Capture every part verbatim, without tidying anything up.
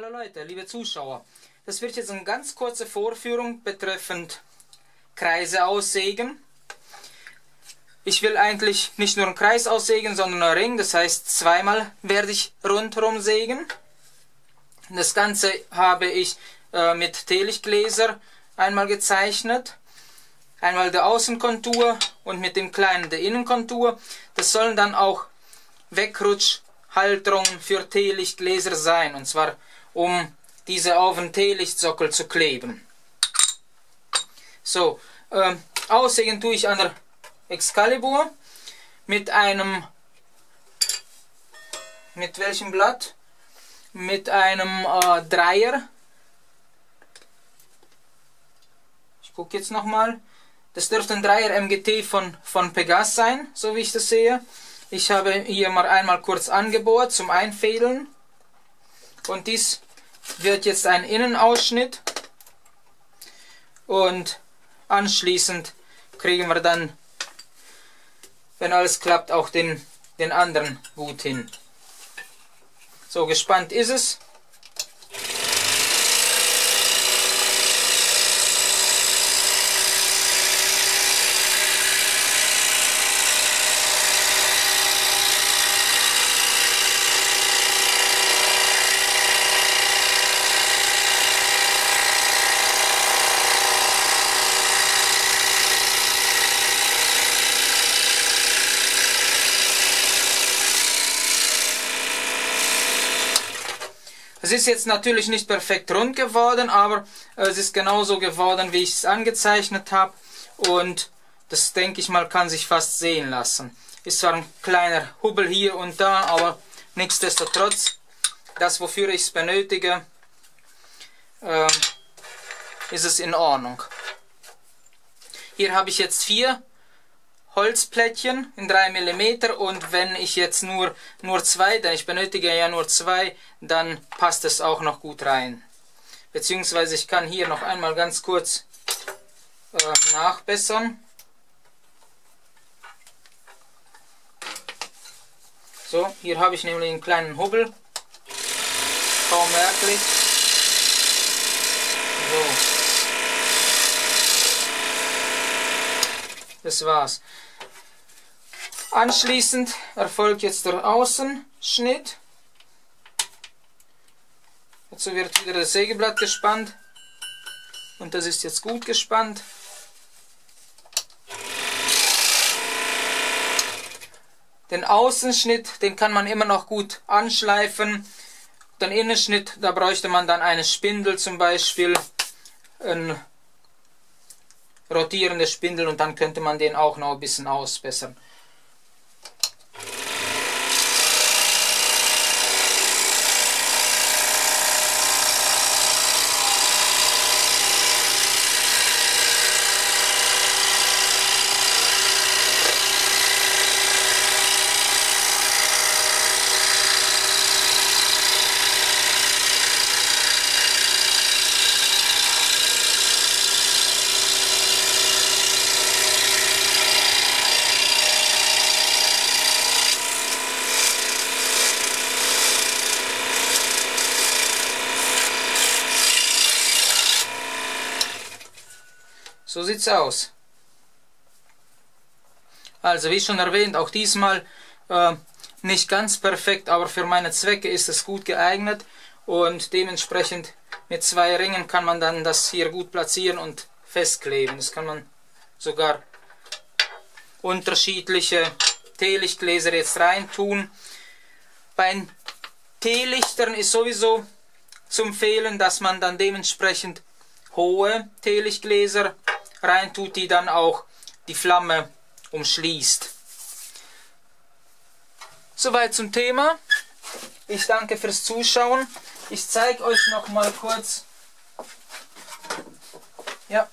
Hallo Leute, liebe Zuschauer, das wird jetzt eine ganz kurze Vorführung betreffend Kreise aussägen. Ich will eigentlich nicht nur einen Kreis aussägen, sondern einen Ring, das heißt zweimal werde ich rundherum sägen. Das Ganze habe ich äh, mit Teelichtgläser einmal gezeichnet, einmal der Außenkontur und mit dem kleinen der Innenkontur. Das sollen dann auch Wegrutschhalterungen für Teelichtgläser sein, und zwar um diese auf den Teelichtsockel zu kleben. So, äh, aussägen tue ich an der Excalibur mit einem, mit welchem Blatt? Mit einem äh, Dreier. Ich gucke jetzt nochmal. Das dürfte ein Dreier M G T von, von Pegas sein, so wie ich das sehe. Ich habe hier mal einmal kurz angebohrt zum Einfädeln. Und dies wird jetzt ein Innenausschnitt. Und anschließend kriegen wir dann, wenn alles klappt, auch den, den anderen gut hin. So, gespannt ist es. Es ist jetzt natürlich nicht perfekt rund geworden, aber es ist genauso geworden, wie ich es angezeichnet habe. Und das, denke ich mal, kann sich fast sehen lassen. Ist zwar ein kleiner Hubbel hier und da, aber nichtsdestotrotz, das, wofür ich es benötige, äh, ist es in Ordnung. Hier habe ich jetzt vier Holzplättchen in drei Millimeter, und wenn ich jetzt nur, nur zwei, denn ich benötige ja nur zwei, dann passt es auch noch gut rein. Beziehungsweise ich kann hier noch einmal ganz kurz äh, nachbessern. So, hier habe ich nämlich einen kleinen Hubbel. Kaum merklich. So. Das war's. Anschließend erfolgt jetzt der Außenschnitt. Dazu wird wieder das Sägeblatt gespannt. Und das ist jetzt gut gespannt. Den Außenschnitt, den kann man immer noch gut anschleifen. Den Innenschnitt, da bräuchte man dann eine Spindel zum Beispiel. Ein rotierende Spindel, und dann könnte man den auch noch ein bisschen ausbessern. So sieht's aus. Also wie schon erwähnt, auch diesmal äh, nicht ganz perfekt, aber für meine Zwecke ist es gut geeignet, und dementsprechend mit zwei Ringen kann man dann das hier gut platzieren und festkleben. Das kann man sogar unterschiedliche Teelichtgläser jetzt reintun. Bei Teelichtern ist sowieso zu empfehlen, dass man dann dementsprechend hohe Teelichtgläser rein tut, die dann auch die Flamme umschließt. Soweit zum Thema. Ich danke fürs Zuschauen. Ich zeige euch noch mal kurz. Ja.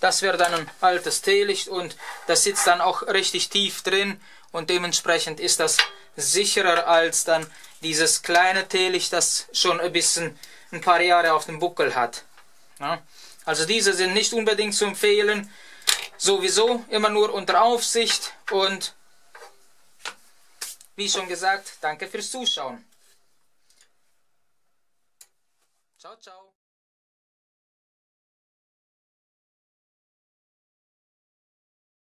Das wäre dann ein altes Teelicht, und das sitzt dann auch richtig tief drin, und dementsprechend ist das sicherer als dann dieses kleine Teelicht, das schon ein bisschen ein paar Jahre auf dem Buckel hat. Ja. Also diese sind nicht unbedingt zu empfehlen, sowieso immer nur unter Aufsicht, und wie schon gesagt, danke fürs Zuschauen. Ciao, ciao.